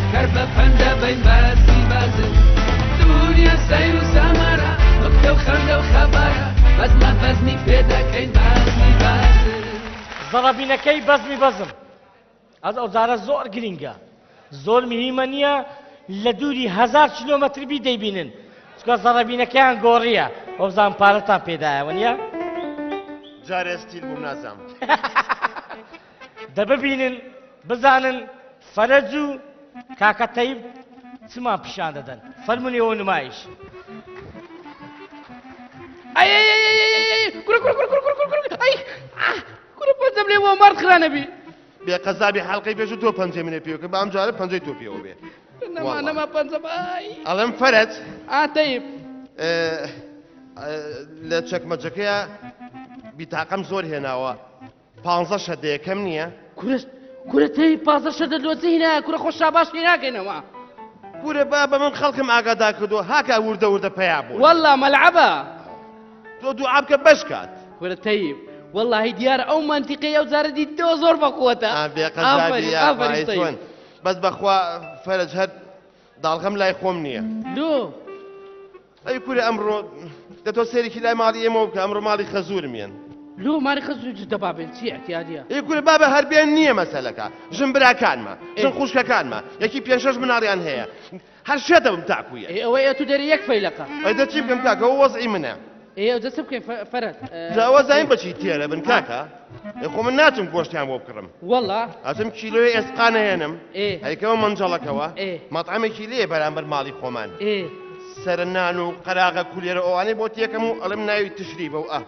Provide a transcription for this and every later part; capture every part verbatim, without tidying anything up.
شکر بپنده بی مزی بازه دنیا سیر و زمره نکته و خنده و خبره بزمه بزمی پیدا که این بزمی بازه زرابینه که بزمی بزم از اوزاره زور گرینگه زور مهمانیه لدوری هزار کیلومتر بی دی بینن چکا زرابینه که انگوریه اوزان پارتان پیدایه ونیا جاره استیل بمنازم دبه بینن بزانن فرجو كاكا تايب سما بشان ددن فرموني هو نمايش اي اي اي اي اي اي كرو كرو كرو كرو كرو كرو كرو اي كرو بنزم لي هو مرد خرانه بي بي قزابي حلقي بيجو تو بنزم لي بيو كبام جارب بنزم تو بيو بي انما انا ما بنزم اي الم فرج اه تايب لا تشك مجكيا بطاقم زور هناوا خمسة عشر شده كم نيه كرس كره تي پازه شده لوزی نه کره خوش شاباش نه کنه ما کره بابا من خلقم آگادا کدو هاکا ورده ورده پیابو والله ملعبه تو دعاب که بشکات کره تیب والله دیار او منطقه او زردی دو زور بقوته ابي قزابي ابي ايتون بس بخوا فرج هد دالغم لا يخومنيه دو اي كره امر دتو سيري كلا مالي اموك امر مالي خزور مين لو ماري خزو جدا بابا انتي اعتياديه يقول بابا هربي النيه مسالك جنبرا كان ما جنخوش كان ما يكي بيشاش من اريان هي هالشده بتاعك ويا اي ويا تدري يكفي لك اذا تجيب كم كاكا هو وضعي منها اي اذا تسبك فرد جواز عين بشي تيلا بن كاكا يقوم الناتم كوشتي عم بكرم والله اتم كيلو اسقانه ينم هي كم منجلك هو مطعم كيلو برامبر مالي خومان اي سرنانو قراغه كولير اواني بوتي كم علمناي التشريب واه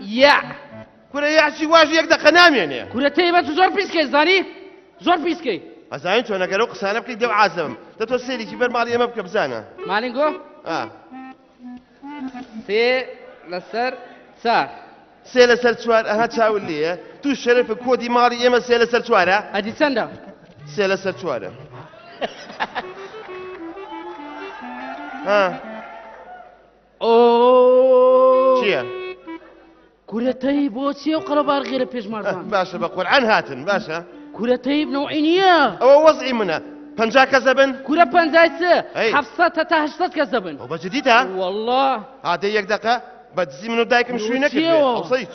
يا كره يا شي واجي يقدر قنام يعني كره تيبه زور بيسكي زاني زور بيسكي ازاين شو انا قالوا قسانه بك دو عازم تتوسي لي كبر مالي ما بك بزانه مالينغو اه سي لسر صار سي لسر صار ها تشاول لي تو شرف كودي مالي ما سي لسر صار ادي سندا سي لسر صار ها او شيا كره طيب وسيو قربار غير بيش مرضان باشا بقرعان هاتن باشا كره طيب نوعينيه او وضعي منها بنجا كزبن كره بنجايسه حفصه تتهشت كزبن او بجديدها والله هذه يك دقه بتزي منو دايك مشوينك اوصيك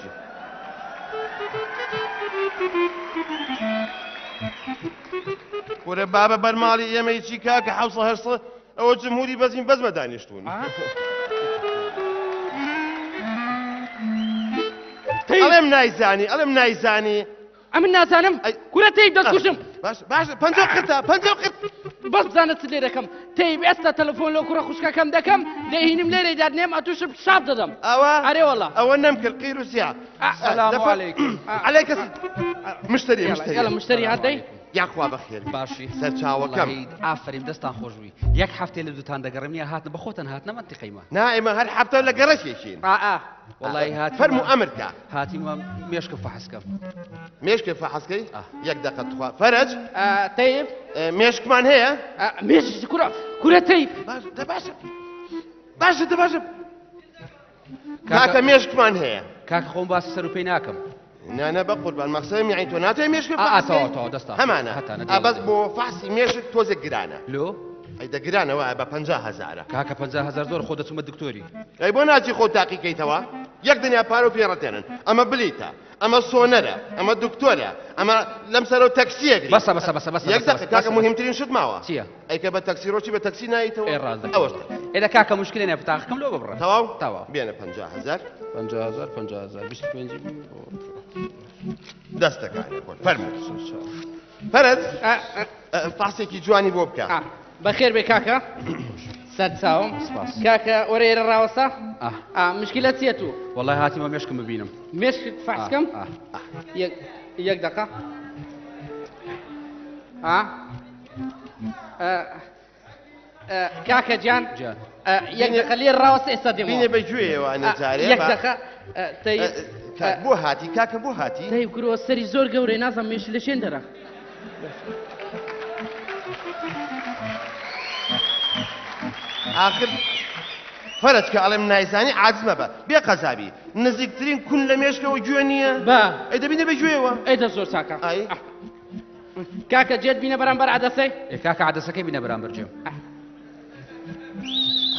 كره بابا برمالي يمي شيكاك حفصه هرصه او جمهوري بزين بزمه دانيشتون ألم نايزاني ألم نايزاني أمن نازانم كره تيب دست كوشم باش باش پنجاه قطع پنجاه قطع بس بزانت ليركم تيب استا تلفون لو كره خوشكا كم دكم لهينم ليري دادنم اتوش بشاب ددم اوا اري والله اوا نمك القير وسيع السلام عليكم عليك مشتري مشتري يلا مشتري هدي يا اخوا بخير باشي سرچاو كم عفريم دستان خوشوي يك حفته لدوتان دغرمني هاتن بخوتن هاتن منطقي قيمه نائمه هر حفته ولا قرشي شي اه اه والله هات فرمو امرك هاتي مشك فحسكم مشك فحسكي يك دقه تخوا فرج آه طيب آه مشك من هي آه مش كره كره طيب باش باش باش باش كاك مشك من هي كاك خون باس سروبيناكم نه نه بقول بان مقصدم يعني تو ناتي مشك فحسكي اه تو تو دستا همانا آه بس بو فحسي مشك توز قرانه لو هيدا قرانا واه ب پنجاه هزار كاكا پنجاه هزار زور خودت سم دكتوري اي بو ناجي خود تحقيقي توا يك دنيا بارو في رتنن اما بليتا اما سونرا اما دكتورا اما لمسرو تاكسي بس بس بس بس يك كاكا مهمترين شد معوا اي كبا تاكسي روشي بتاكسي ناي توا اوش اذا كاكا مشكله انا بتاعكم لو برا تمام تمام بينا پنجاه هزار پنجاه هزار پنجاه هزار بيش پنجاه دستك على كل فرمت فرد فحصيكي جواني بوبكا بخير بك كاكا سد ساوم كاكا ورير الراوسة اه اه مشكلة سيتو والله هاتي ما مشكم مبينم مشك فحسكم اه اه يك دقة اه اه كاكا جان جان اه يك دقة لي الراوسة استدموا بيني بجوي وانا تعرف يك دقة طيب كاك بو هاتي كاكا بو هاتي طيب كرو السري زور قوري نازم مش لشين درا آخر فرج كعلم نايزاني عاجز ما بقى بيا قزابي نزيكترين كن لميشكا وجوانية با ايدا بينا بجوية وا ايدا زور ساكا اي کاکە جێت بینە بەرامبەر عەدەسەی؟ کاکە عەدەسەکەی بینە بەرامبەر جێم.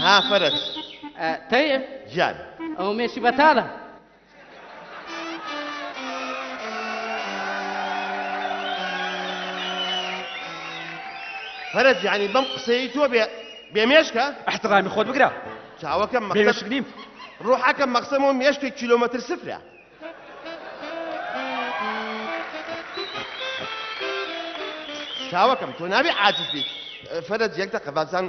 ها فەرەس تەیب گیان ئەو مێشی بەتاڵە. فەرەس یعنی بەم قسەی تۆ بێ مێشکە؟ احترامی خۆت بگرە. چاوەکەم مەقسەد نیم. ڕوحەکەم مەقسەمەوە مێشکێک کیلۆمەتر سفرە. چاوەکەم تۆ نابێ عاجز بیت. فەرەس یەک دەقە بازان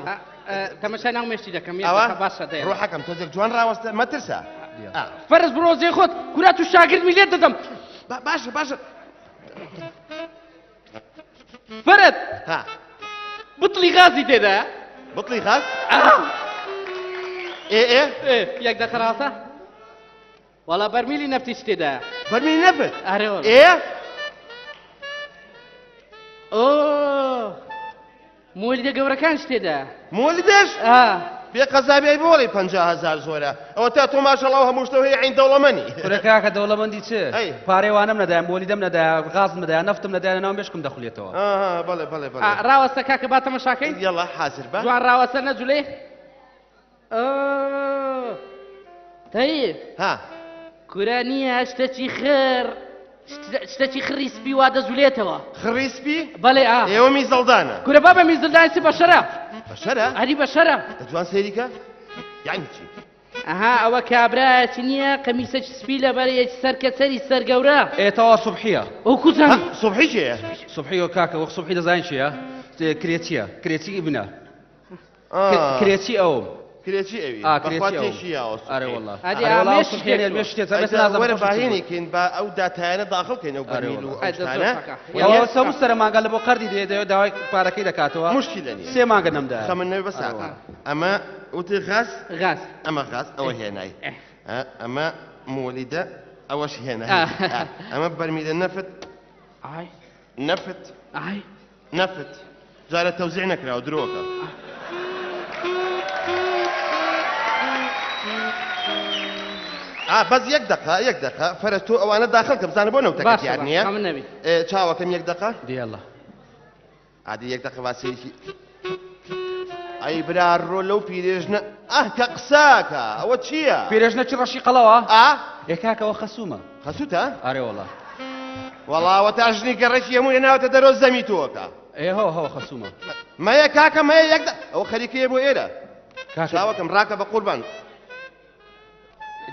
تەماشای ناو مێشتی دەکەم یەک باشە دەیە. ڕوحەکەم تۆ زێک جوان ڕاوەستە مەترسە. فەرەس بڕۆ زێ خۆت کورا تو شاگردمی لێت دەدەم. باشە باشە. فەرەس بطلی غازی تێدایە؟ بطلی غاز؟ ايه ايه ايه ياك داخل راسه والله برميلي نفتي شتي ده برميلي نفت اهرول ايه اوه مولده قبركان شتي ده مولدش اه بقزابي ايبولي پەنجا هەزار زوره او تا تو ما شاء الله همشتوي عين دولماني بركاك دولماني تشي باري وانم ندا مولدم ندا غازم ندا نفتم ندا انا مشكم دخليتو اه اه بله بله بله راوسه كاك باتا مشاكي يلا حاضر با جوان راوسه نجلي آه طيب ها كورانية اشتكي خير اشتكي خريسبي وهذا زوليتوا خريسبي بلى اه يومي زلدانة كورا بابا مي زلدانة سي بشرة بشرة هذه بشرة تجوان سيريكا يعني شي اها او كابرا تنيا قميصك سبيله بلى سركة سري سر قورا ايه توا صبحية وكوزان صبحي شي صبحية وكاكا وصبحية زين شي ها كريتيا كريتي ابنها اه كريتي او كريتي أوي. آه كريتي أوي. أري والله. أري والله أوصل حين المشتى بس لازم. وين فاهيني كين بأو داتانا داخل كين أو برميلو أو شتانا. والله سومس ترى ما قال بوقردي ده ده ده باركيد كاتوا. مشكلة نية. سي ما قلنا ده. خمننا بس عقل. أما وتي غاز. غاز. أما غاز أو هناي. أما مولدة أو ش هناي. أما برميل نفط. عاي. نفط. عاي. نفط. جارة توزيعنا كلا ودروكا. آه بس یک دقیقه یک دقیقه فرست تو آوانه داخل کم زن بونو تکیه آرنیه. باشه. نمی. چهاو کم یک دقیقه؟ دیالله. عادی یک دقیقه واسه. ای برای رولو پیرژن آه تقصاکه و چیه؟ پیرژن چرا شیقلاوا؟ آه. یکاکه و خسومه. خسوته؟ آره والله. والله و تاجنی کرشی همون نه و تدرس زمی تو که. ایه هو هو خسومه. ما یکاکه ما یک دق. او خریکی بو ایره. چهاو کم راکه و قربان.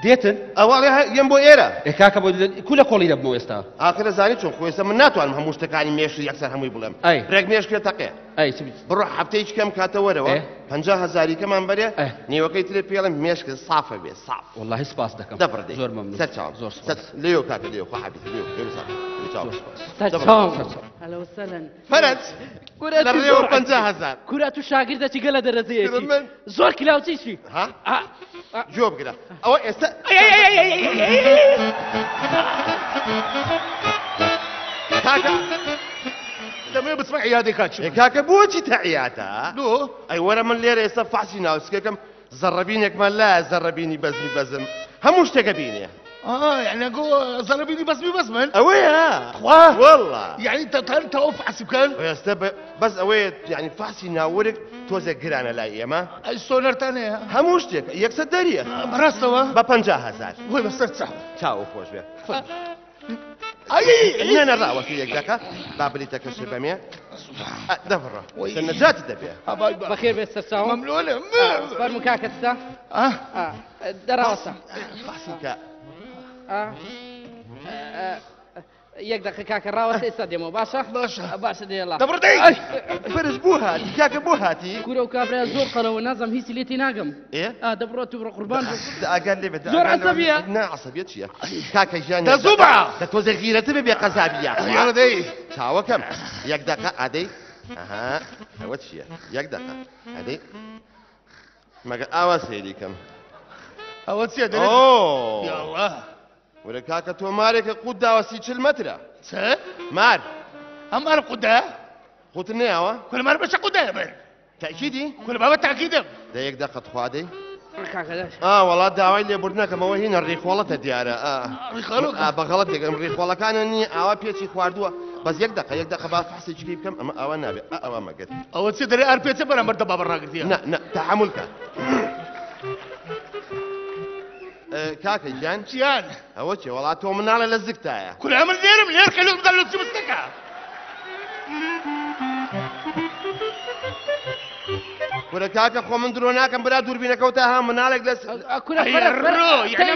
ديتن اولها ينبو ايره كاكا كل قولي لبو استا اخر زاني شو خويسه من ناتو هم مشتكاني ميش يكسر هم يبلم رك ميش كتاقي اي بروح حبتيش كم كاتوروا پەنجا هەزار كمان بري نيوكي تري بيلم ميش صافه بي صاف والله سباس دكم دبر دي زور ممنون سلام زور سلام ليو كاك ليو حبيبي ليو ليو سلام سلام هلا وسهلا فرج كوراتو پەنجا هەزار كوراتو شاگردتي گله درزي زور كلاوتي شي ها جواب كده او است كاكا تمام بتسمع عيادي كاتشي كاكا بوجي تاع عياده لو اي ورا من اللي يصفع سيناوس كاكم زربينك ما لا زربيني بزمي بزم هموش تكابيني اه يعني اقول زربيني بزمي بزمن اويا خواه والله يعني انت انت وفحص كان يا استاذ بس اويا يعني فحصي ناورك توزع قرانا لاقيه ما السونر تاني هموش تك يكسد داريه برسوا بەپەنجا هەزار وي بس تصح تشاو فوش بيه اي انا نراوك ياك داك بابليتك الشباميه دفره النجات دبيه بخير بس الساعه مملوله صار مكاك الساعه اه اه دراسه فحصك اه ياك داك كاك الراوسه استديمو باشا باشا باشا يلا دبرتي فرز بوهاتي كاك بوهاتي كورو كابرا زور قالوا نظم هيسي ليتي ناقم ايه اه دبروتو قربان قال لي زور عصبيه نا عصبيه شي كاك جاني ده زبعه ده توزي غيره تبي قزابيه يا ردي تاو كم ياك داك عادي اها واتشيه ياك داك عادي ما اواسي ليكم اواسي ده اوه يا الله ولا كاكا تو مارك قدا وسيتشل مترا سه مار امار قدا قوتني اوا كل مار باش قدا بر تاكيدي كل بابا تاكيد دايك دقه خوادي كاكا اه والله داوي اللي برناك ما هو هنا الريخ والله تدياره اه الريخ اه بغلط الريخ والله كانني اوا بيتي خواردو بس یک دقیقه یک دقیقه باز تحصیل چی بکم اما آوان نبی آوان مگه آوان سی دری آر پی تی برام برد بابر نگذیه نه نه تحمل کن کاکی جان جان آوان چی ولاد تو من علی لذتایه کل عمل دیرم لیر خیلی بدال لطفی مستکه ولا كاكا خو من دروناك برا دور بينك وتاها من عليك لس اكون الرو يعني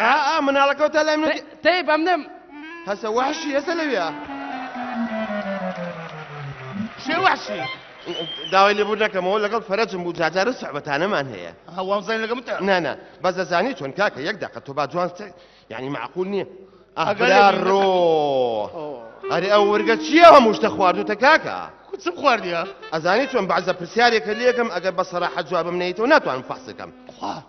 اه اه من عليك وتاها من طيب امنم هسه وحشي يا سلويا شو وحشي داوي اللي بودناك ما ولا قلت فرج مجاجر صعبه انا ما هي هو زين لك متع لا لا بس زانيت وان كاكا يقدر قتوبا جوان يعني معقولني اهلا الرو هذه اول قد شيء مش تخواردو تكاكا سب خوارديها أزانيتهم بعد برسيارك ليكم أجل بصراحة جواب منيته وناتو عن فحصكم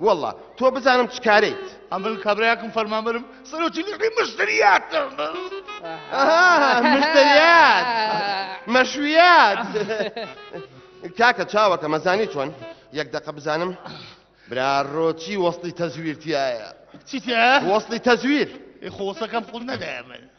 والله تو بزانم تشكاريت عمل كبرياكم فرمان برم صاروا تلقي مشتريات آه مشتريات مشويات كاكا تشاوك مزانيتهم يقدق بزانم برا الروتشي وصلي تزوير تيايا تيايا وصلي تزوير يخوصكم قلنا دائما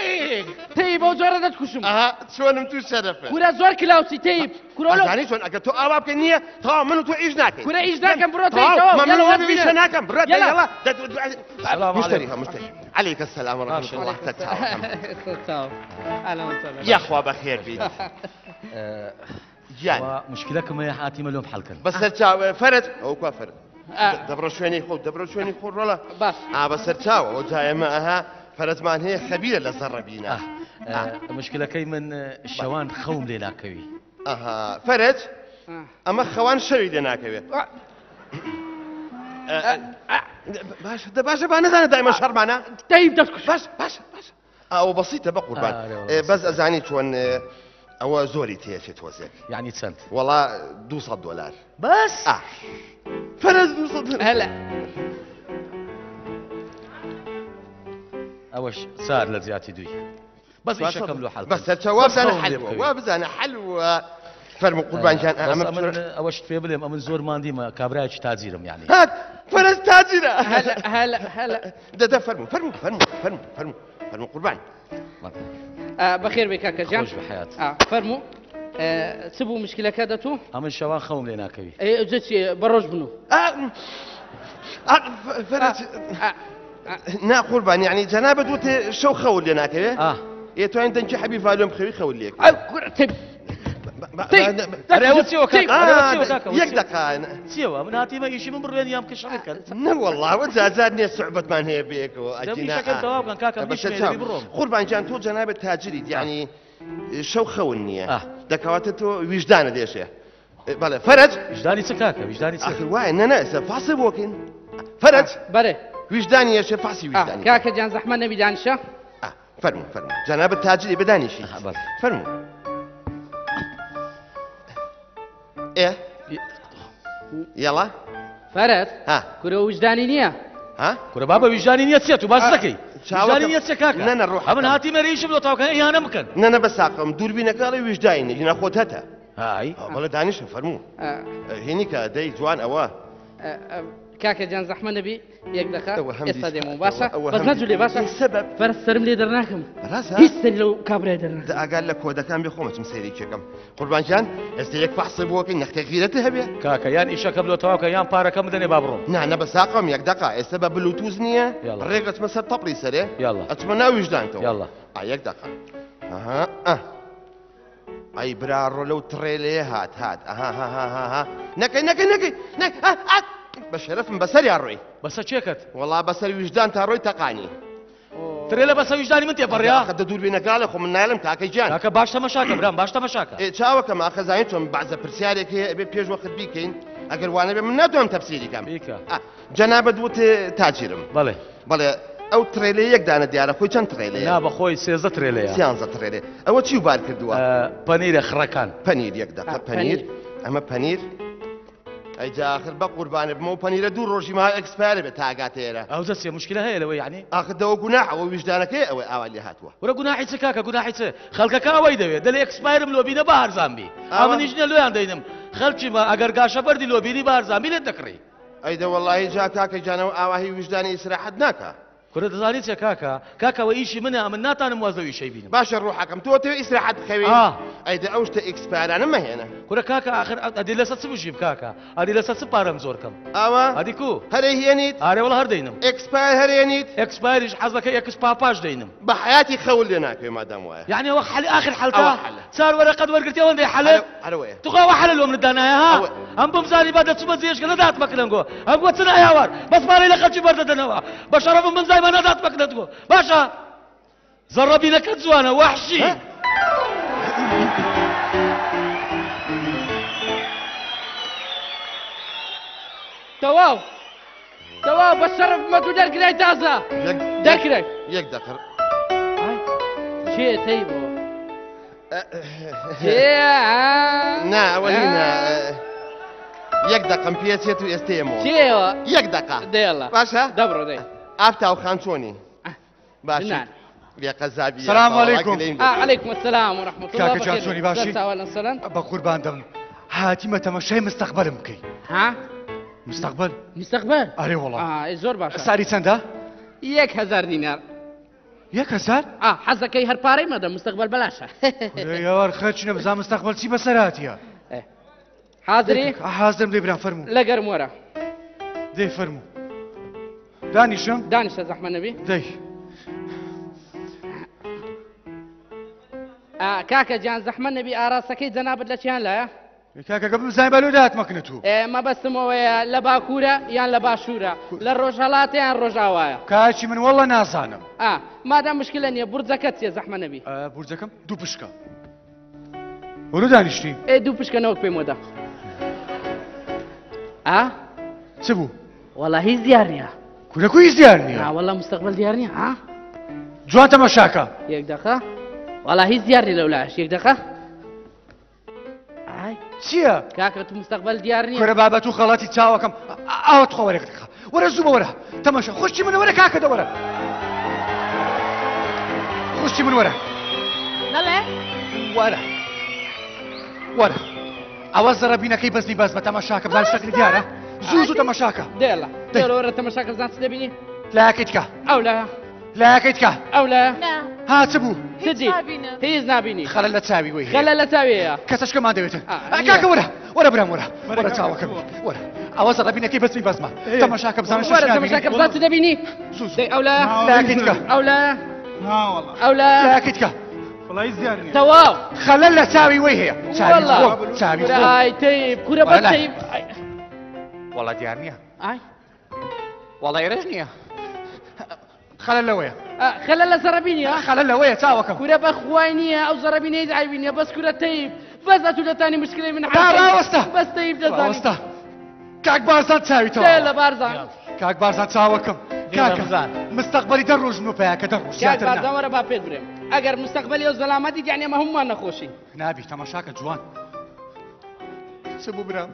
ايه طيب وزوره ده تكشم اه شلون انتو شرفه كره زور كلاوسي طيب كره لو يعني شلون اكتو اباب كنيه تمام منو تو ايجناك كره ايجناك برو تمام يلا في شناك برو يلا مشتريها مشتري عليك السلام ورحمه الله تتعاون اهلا وسهلا يا اخوه بخير بيك يعني مشكلتكم يا حاتم اليوم حلكن بس فرد او كفر دبر شويني خو دبر شويني خو والله بس اه بس تاو وجاي معها فرزمان هي خبيرة لزربينا. آه. آه. مشكلة كي من الشوان خوم لنا كوي. أها فرج. آه. أما خوان شوي لنا كوي. آه. آه. آه. آه. باش باش أنا دائما شر معنا. طيب دكتور. باش باش باش. أو بسيطة بقربان. آه. آه. بس أزعني شون أو زوري تيشي توزيك. يعني تسنت. والله دوصد دولار. بس. آه. فرج دوصد دولار. هلا. اوش صار لزياتي دوي بس يشكم له حلقه بس الجواب انا حلوه وابز انا حلوه فرموا قربان كان امام اوش تفيبلهم امن زور ماندي ما كابرايش تاجيرهم يعني هات فرز تاجيره هلا هلا هلا ده ده فرموا فرموا فرموا فرموا فرموا فرموا قربان آه بخير بك كاكا جان خوش بحياتك اه فرموا آه سبوا مشكله كادتو امن شوان خوم لنا كبي اي زيتي بروج بنو اه فرز نا قربان يعني جنابة وت شو خول لنا كذا اه يا تو عندك شي حبيب فاليوم خوي خول لك طيب طيب يك دقه سيوا من هاتي ما يجي من بروين يام كشركه لا والله وزادني صعبه ما هي بيك واجينا بس قربان جان تو جنابة تاجري يعني شو خولني اه دكواتته وجدانه ديش بلا فرج وجداني سكاكه وجداني سكاكه اخي واي انا فاصب وكن فرج بره وجداني يا شيخ فحصي وجداني آه. كاكا جان زحمة نبي دانشا اه فرموا فرموا جناب التاجر بداني شيء آه فرموا ايه يلا فرد ها كره وجداني نيا ها كره بابا وجداني نيا سيتو باسكي وجداني نيا سكاكا لا لا روح من هاتي مريش بلو تاوكا اي انا ممكن لا لا بس اقم دور بينك على وجداني هنا خوتها هاي والله دانش فرموا آه. هنيك داي جوان اواه آه. آه. كاكا جان زحمة نبي يقدر يستديمو باشا بس نجولي باشا السبب فرس سرم لي درناكم راسا يستري لو كابري درنا قال لك هو كان بيخومش مسيري كم قربان جان استيك فحصي بوك انك تغيرتها بيا كاكا يان ايشا قبل تواكا يان بارا كم دني بابرو نعم بس اقم يك دقه السبب بلوتوز نيه ريقت مسا طبري سري يلا اتمنى وجدانته يلا يك دقه اها اه اي برارو لو تريلي هات هات اها ها ها ها نكي نكي نكي نكي بشرف من بسر يا روي بس تشيكت والله بسر وجدان تاع روي تقاني ترى لا بس وجداني من تبر يا قد دور بينك قال اخو من نعلم تاع كيجان تاع باش مشاكل برام باش مشاكل اي تشاوك ما خزاينتهم بعد برسيارك هي بيج وقت بيكين اقل وانا من نادوم تفسيري كم بيكا آه. جنابه دوت تاجرم بله بله او تريلي يقدر انا ديار اخوي كان تريلي لا بخوي سيزه تريلي سيانزه تريلي او تشيو بالك دوا آه بانير خركان بانير يقدر آه. بانير اما بانير ايجا اخر بقربان بمو بانيره دو روجي ما اكسباير بتاعاتيره او زسي مشكله هي لو يعني اخذ دو جناح ووجدانك او اولي هاتوا ورا جناحي سكاكه جناحي خلقك اوي دوي دل اكسباير لو بينا بحر زامبي امنيش لو عندهم خلقي ما اگر غاشا بردي لو بيني بحر زامبي لتكري ايدا والله جا كاكا جانا اوهي وجداني استراحتناك كره زاريت يا كاكا كاكا وايشي منها من ناتان موازوي شي بينا باش روحك متوت اسرحت خوي اه ايدا اوشت اكسبير انا ما هنا كره كاكا اخر ادي لسات بجيب كاكا ادي لسات بارم زوركم اوا ادي كو هري هينيت اري والله هردينم اكسبير هرينيت اكسبير ايش حظك اكس باباش دينم بحياتي خول لناك يا مدام واه يعني هو حل اخر حلقه صار ولا قد ورقتي وين حلت تقوى حل لو من الدنايا ها ام بمزاري بعد تصب زيش كذا دات مكلنغو ام قوتنا يا وار بس ما لي خلشي برد دنوا بشرف من ما نادات مكنتكو باشا زربي لك زوانا وحشي تواو تواو بشرف ما تدر كراي تازا دكرك يك دكر شي تيبو نا ولينا يك دقه مبياتيتو استيمو شيوا يك دقه ديلا باشا دبرو دي أفتح خانشوني باشا يا قزابي السلام عليكم آه عليكم السلام ورحمة الله وبركاته كاكا جانشوني باشي بقربان دم هاتيمة تمشي مستقبل مكي ها مستقبل مستقبل أري والله اه زور باشا سعري سندا يك هزار دينار يك هزار اه حظك هر باري مدى مستقبل بلاشا يا وار خدشنا بزا مستقبل سي بسراتيا ايه حاضري حاضر دي برا فرمو لا قرمورة دي فرمو دانشم دانش يا زحمه النبي دي آه كاكا جان زحمه النبي اراسكي جناب لشان لا كاكا قبل زي بلودات مكنتو ايه ما بس مو لا باكوره يا لا باشوره لا روجالات يا روجاوايا كاشي من والله نازانم اه ما دام مشكله ني برزكت يا زحمه النبي آه برزكم دو بشكا ولو دانشتي ايه دو بشكا نوك بمودا اه شبو والله هي زياريه كنا كويس ديارني اه والله مستقبل ديارني ها جوانتا مشاكا يك دقه والله هي ديارني لولاش يك دقه هاي شيا كاكا تو مستقبل ديارني كره بابا تو خالاتي تاوكم او تخو ورا دقه ورا زوبه ورا تماشا خشي من ورا كاكا دورا خشي من ورا لا ورا ورا اوزر بينا كيف بس لي بس تماشاك بلا شكل دياره زوزو تمشاكا ديلا ديلا ورا تمشاكا زانت دبيني لا كيتكا او لا لا كيتكا او لا لا هات ابو سدي هي زنابيني خلا لا تساوي وي خلا لا تساوي كاساش كما دويت كاكا ورا ورا برا ورا ورا تاوكا ورا اوصل دبيني كيف بس بسمه تمشاكا زانت ورا تمشاكا زانت دبيني زوزو او لا لا كيتكا او لا لا والله او لا لا كيتكا والله يزيرني تواو خلا لا تساوي وي هي والله تساوي هاي تيب كره بتيب والله ديارنيا اي والله يرجنيا خلل لويا خلل زربينيا خلل لويا تاوكم كره بخوينيا او زربينيا يعيبني بس كره تيب بس ثاني مشكله من عندي بس تيب دزاني كاك بارزان تساوي تو لا بارزان كاك بارزان تاوكم كاك مستقبلي دروج منو فيك دروج كاك بارزان ورا بابيت بريم اگر مستقبلي وزلاماتي يعني ما هم انا خوشي نابي تماشاك جوان سبو برام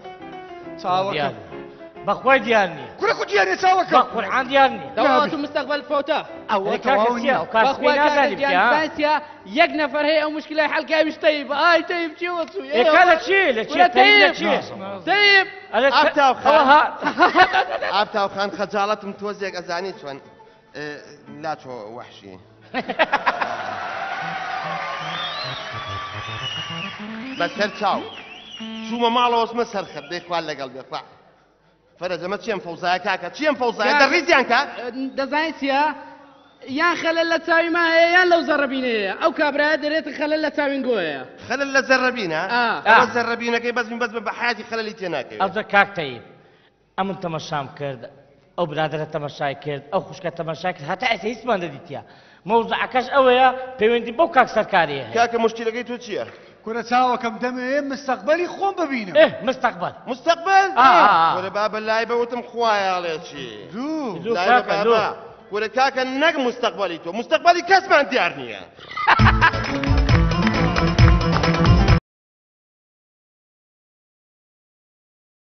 تاوكم بخوي ديالني كلكو ديالني تاوكا بالقران ديالني دواتو مستقبل فوتا او تاوكا بخوي ديالني يك نفر هي او مشكله حلقه مش طيب اي طيب شي وصو يا كذا تشيل تشيل تشيل طيب عبتاو خان عبتاو خان خجالت متوزق ازاني شلون لا تو وحشي بس ترتاو شو ما مالو اسمه سرخ ديك ولا قلبي طاح فرج ما تشيم فوزاي كاكا تشيم فوزاي دريت يانكا دزايت يا يا خلل لا تساوي ما هي يا لو زربيني او كابرا دريت خلل لا تساوي نقويا خلل لا زربينا اه زربينا كي بس بس بحياتي خللت هناك ارجع كاك طيب ام انت مشام كرد او برادر تمشاي كرد او خوشك تمشاي كرد حتى اساس ما نديتيا موضعكش اويا بيوندي بوكاك سركاري كاكا مشكله كي توتشيا كره تاوكم دمي مستقبلي خون ببينم ايه مستقبل مستقبل اه كره بابا لايبه وتم خوايا على شي دو دو كاكا دو كره كاكا نق مستقبلي تو مستقبلي كاس ما عندي ارنيه